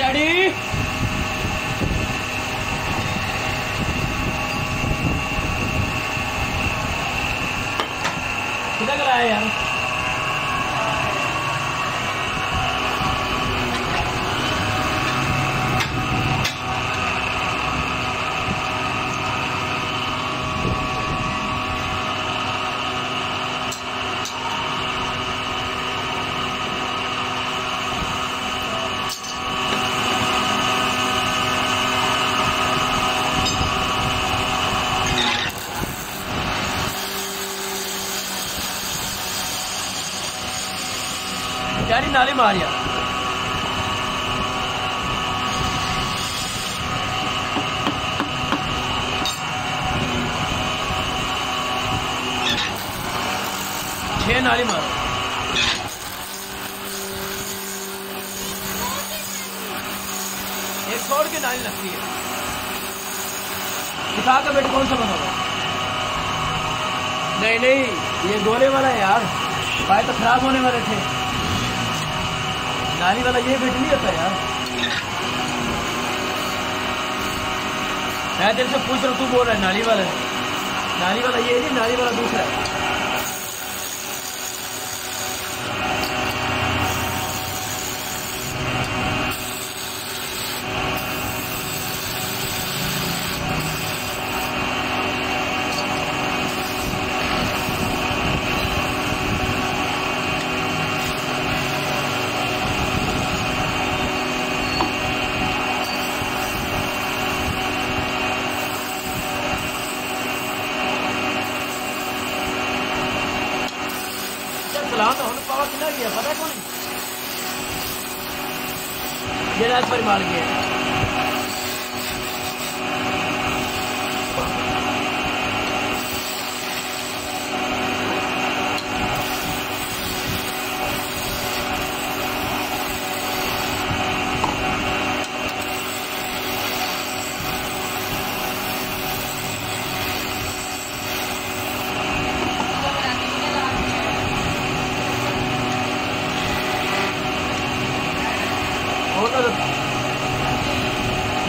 Steady. कितना कराया यार? यार नाली मार यार। छह नाली मार। एक छोड़ के नाली लगती है। उठा का बेट कौन सा बना हुआ? नहीं नहीं, ये गोले वाला है यार, पाए तो खराब होने वाले थे। नाली वाला ये बेट नहीं होता यार। मैं तेरे से पूछ रहा हूँ, तू बोल रहा है नाली वाला है। नाली वाला ये नहीं, नाली वाला दूसरा है। पावर कितना गया पता कौन? ये राजपरी मार गया।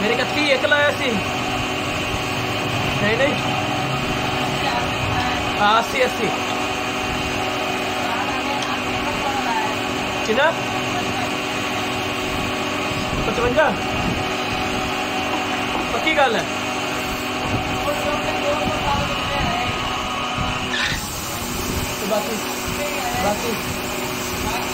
मेरे कत्ती एकला ऐसी नहीं नहीं, अस्सी अस्सी कितना 55 पक्की गल है। बाकी